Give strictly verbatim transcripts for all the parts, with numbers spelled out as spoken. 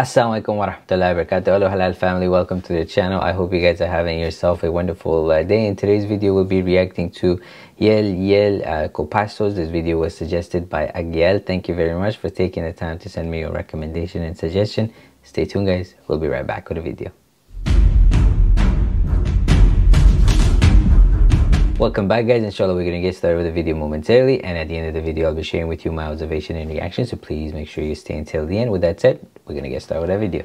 Assalamualaikum warahmatullahi wabarakatuh. Hello halal family, welcome to the channel. I hope you guys are having yourself a wonderful uh, day. In today's video we'll be reacting to Yel Yel uh, Komando. This video was suggested by Aguiel. Thank you very much for taking the time to send me your recommendation and suggestion. Stay tuned guys, we'll be right back with the video. Welcome back guys, inshallah we're going to get started with the video momentarily, and at the end of the video I'll be sharing with you my observation and reaction, so please make sure you stay until the end. With that said, we're going to get started with that video.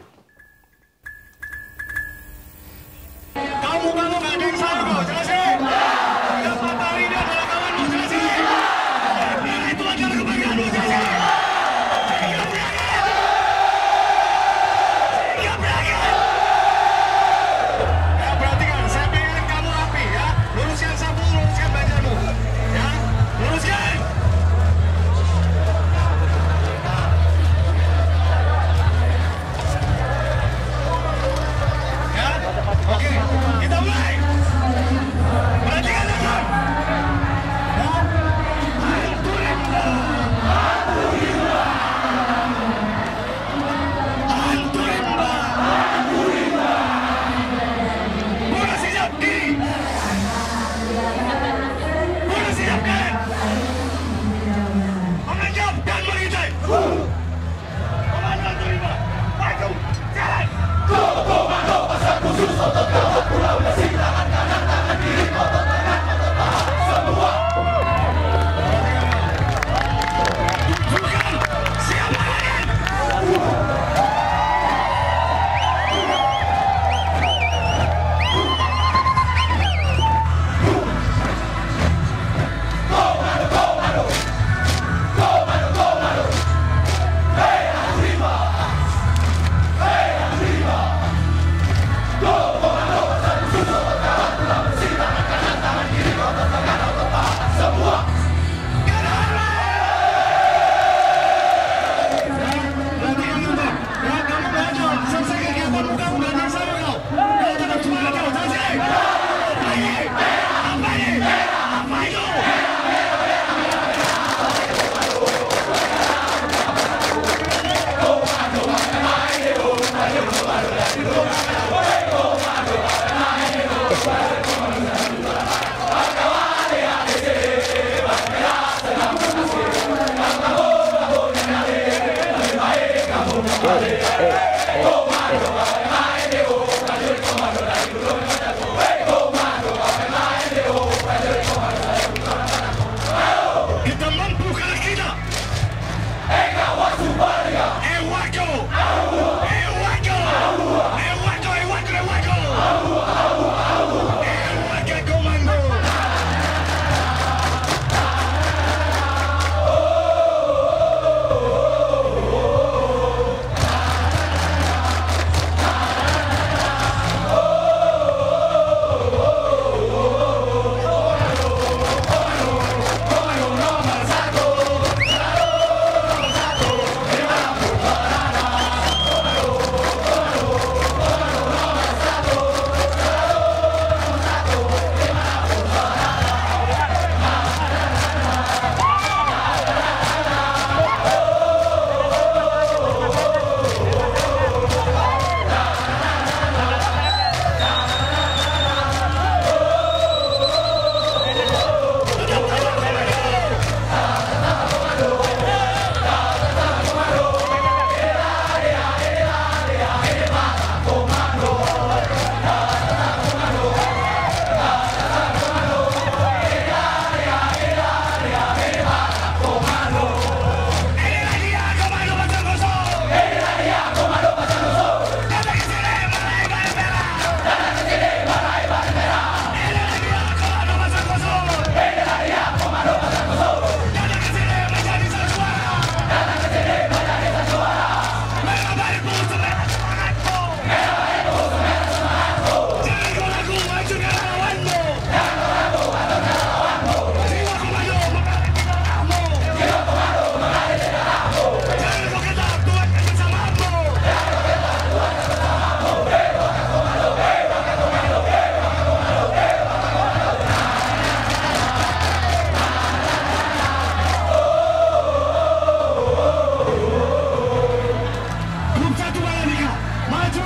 Kembali maju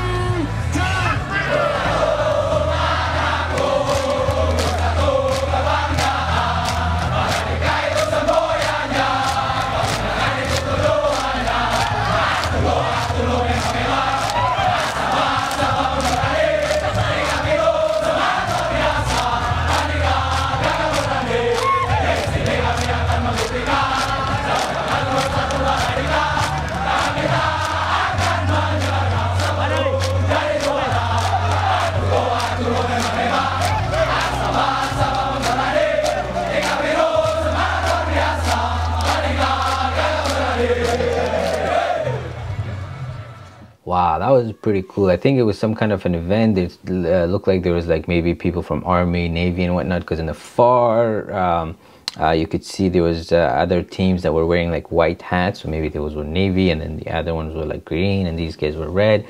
jalan. Wow, that was pretty cool. I think it was some kind of an event. It uh, looked like there was like maybe people from Army, Navy and whatnot, because in the far um, uh, you could see there was uh, other teams that were wearing like white hats. So maybe there was one Navy and then the other ones were like green and these guys were red.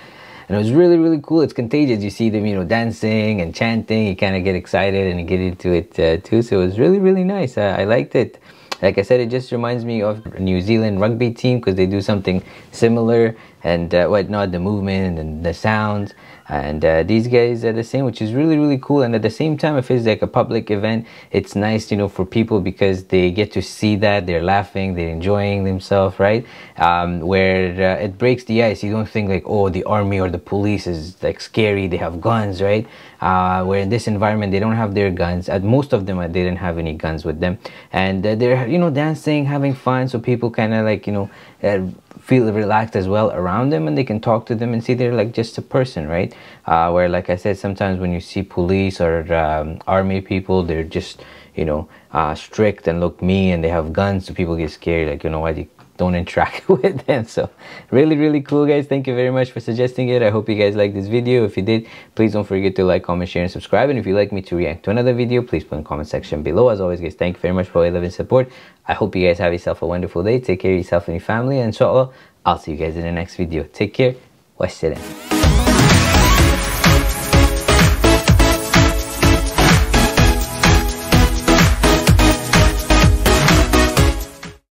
And it was really, really cool. It's contagious. You see them, you know, dancing and chanting. You kind of get excited and you get into it uh, too. So it was really, really nice. Uh, I liked it. Like I said, it just reminds me of New Zealand rugby team because they do something similar and uh, whatnot, the movement and the sounds. And uh, these guys are the same, which is really, really cool. And at the same time, if it's like a public event, it's nice, you know, for people because they get to see that. They're laughing, they're enjoying themselves, right? Um, where uh, it breaks the ice. You don't think like, oh, the army or the police is like scary. They have guns, right? Uh, where in this environment, they don't have their guns. At most of them, they didn't have any guns with them. And uh, they're, you know, dancing, having fun. So people kind of like, you know, uh, feel relaxed as well around them, and they can talk to them and see they're like just a person, right? Uh, where like I said, sometimes when you see police or um, army people, they're just, you know, uh, strict and look mean and they have guns, so people get scared, like, you know what, you don't interact with them. So really, really cool, guys. Thank you very much for suggesting it. I hope you guys like this video. If you did, please don't forget to like, comment, share and subscribe. And if you'd like me to react to another video, please put in the comment section below. As always, guys, thank you very much for all your love and support. I hope you guys have yourself a wonderful day. Take care of yourself and your family, and inshallah I'll see you guys in the next video. Take care. Wassalam.